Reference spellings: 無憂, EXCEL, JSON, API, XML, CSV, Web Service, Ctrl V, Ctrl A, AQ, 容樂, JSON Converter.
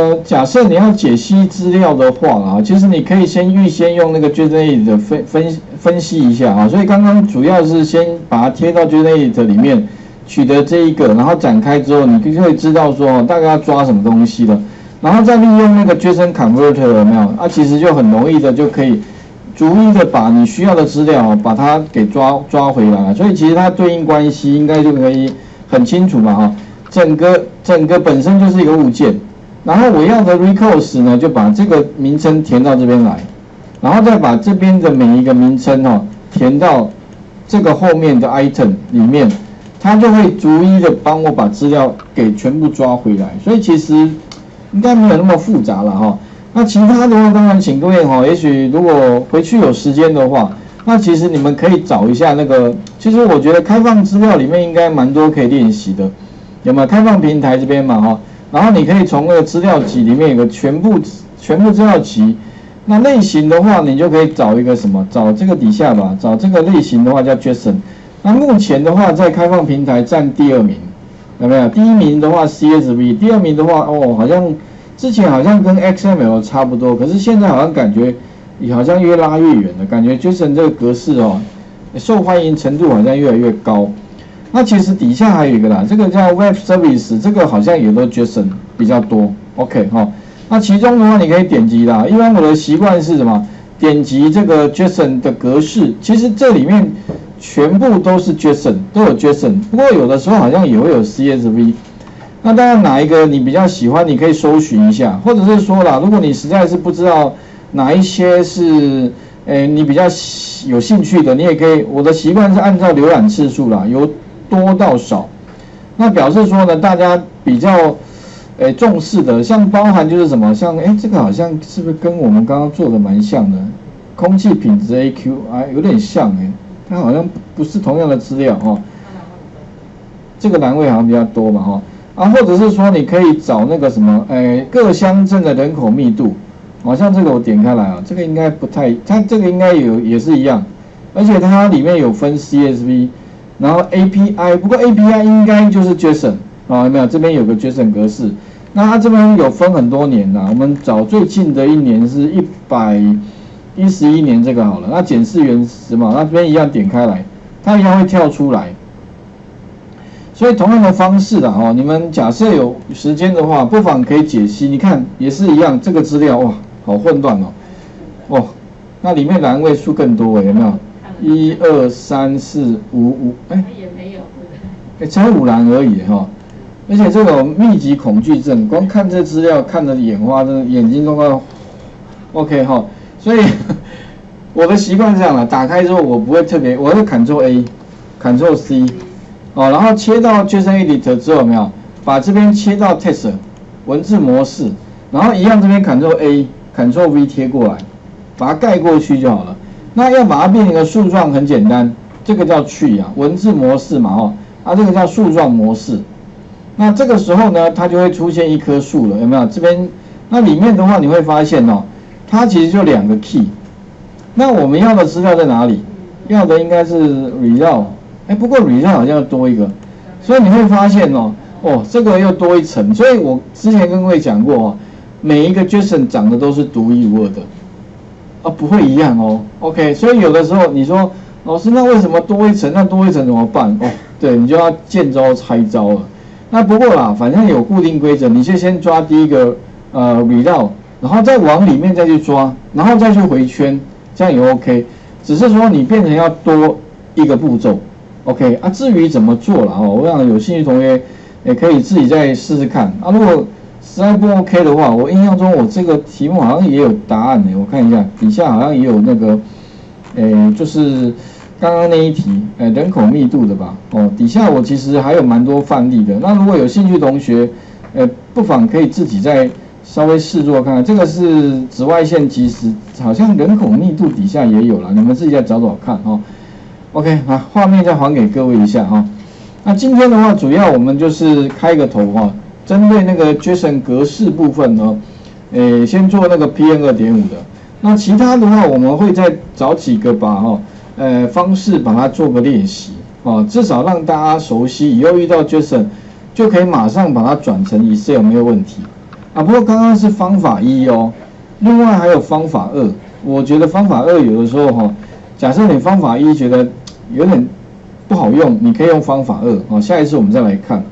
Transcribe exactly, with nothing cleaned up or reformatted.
呃，假设你要解析资料的话啊，其实你可以先预先用那个 JSON 的分分分析一下啊。所以刚刚主要是先把它贴到 JSON 里面，取得这一个，然后展开之后，你就会知道说大概要抓什么东西了。然后再利用那个 JSON Converter 有没有？啊，其实就很容易的就可以逐一的把你需要的资料把它给抓抓回来。所以其实它对应关系应该就可以很清楚嘛哈。整个整个本身就是一个物件。 然后我要的 records 呢，就把这个名称填到这边来，然后再把这边的每一个名称哦填到这个后面的 item 里面，它就会逐一的帮我把资料给全部抓回来。所以其实应该没有那么复杂了哈、哦。那其他的话，当然请各位哈、哦，也许如果回去有时间的话，那其实你们可以找一下那个，其实我觉得开放资料里面应该蛮多可以练习的，有没有？开放平台这边嘛哈、哦。 然后你可以从那个资料集里面有个全部全部资料集，那类型的话，你就可以找一个什么，找这个底下吧，找这个类型的话叫 JSON。那目前的话，在开放平台占第二名，有没有？第一名的话 C S V， 第二名的话哦，好像之前好像跟 X M L 差不多，可是现在好像感觉也好像越拉越远了，感觉 JSON 这个格式哦，受欢迎程度好像越来越高。 那其实底下还有一个啦，这个叫 Web Service， 这个好像也都 JSON 比较多 ，OK 哈、哦。那其中的话，你可以点击啦。一般我的习惯是什么？点击这个 JSON 的格式，其实这里面全部都是 JSON， 都有 JSON。不过有的时候好像也会有 C S V。那当然哪一个你比较喜欢，你可以搜寻一下，或者是说啦，如果你实在是不知道哪一些是。 诶，你比较有兴趣的，你也可以。我的习惯是按照浏览次数啦，由多到少。那表示说呢，大家比较诶重视的，像包含就是什么，像诶这个好像是不是跟我们刚刚做的蛮像的？空气品质 A Q 啊，有点像诶，它好像不是同样的资料哦。这个栏位好像比较多嘛哈、哦。啊，或者是说你可以找那个什么诶，各乡镇的人口密度。 好、哦、像这个我点开来啊，这个应该不太，它这个应该有也是一样，而且它里面有分 C S V， 然后 A P I， 不过 A P I 应该就是 JSON 啊、哦，有没有？这边有个 JSON 格式，那它这边有分很多年啦，我们找最近的一年是一百一十一年这个好了，那检视原始嘛，那这边一样点开来，它一样会跳出来，所以同样的方式啦，哦，你们假设有时间的话，不妨可以解析，你看也是一样，这个资料哇。 好混乱哦，哦，那里面栏位数更多哎，有没有？一二三四五五，哎，也没有，哎，才五栏而已哈、哦。而且这种密集恐惧症，光看这资料看得眼花，真的眼睛都快 ，OK 哈、哦。所以我的习惯是这样的，打开之后我不会特别，我会 Ctrl A、Ctrl C， 哦，然后切到 JSON Editor 之后有没有？把这边切到 Text 文字模式，然后一样这边 Ctrl A。 Ctrl V 贴过来，把它盖过去就好了。那要把它变成一个树状，很简单，这个叫去啊，文字模式嘛哈、哦，啊这个叫树状模式。那这个时候呢，它就会出现一棵树了，有没有？这边那里面的话，你会发现哦，它其实就两个 key。那我们要的资料在哪里？要的应该是 result， 哎，不过 result 好像要多一个，所以你会发现哦，哦这个又多一层。所以我之前跟各位讲过哦。 每一个 JSON 长得都是独一无二的，啊，不会一样哦。OK， 所以有的时候你说老师，那为什么多一层？那多一层怎么办？哦，对你就要见招拆招了。那不过啦，反正有固定规则，你就先抓第一个呃 result， 然后再往里面再去抓，然后再去回圈，这样也 OK。只是说你变成要多一个步骤 ，OK 啊。至于怎么做啦，哦，我想有兴趣同学也可以自己再试试看啊。如果 实在不 OK 的话，我印象中我这个题目好像也有答案呢、欸。我看一下，底下好像也有那个，诶、欸，就是刚刚那一题，诶、欸，人口密度的吧？哦，底下我其实还有蛮多范例的。那如果有兴趣同学，诶、欸，不妨可以自己再稍微试做看看。这个是紫外线即时，好像人口密度底下也有了，你们自己再找找看哦。OK， 好、啊，画面再还给各位一下哈、哦。那今天的话，主要我们就是开个头哈、哦。 针对那个 JSON 格式部分呢，诶，先做那个 P N 二点五 的。那其他的话，我们会再找几个把哈、哦，呃，方式把它做个练习哦，至少让大家熟悉，以后遇到 JSON 就可以马上把它转成 Excel 没有问题。啊，不过刚刚是方法一哦，另外还有方法二。我觉得方法二有的时候哈、哦，假设你方法一觉得有点不好用，你可以用方法二啊、哦。下一次我们再来看。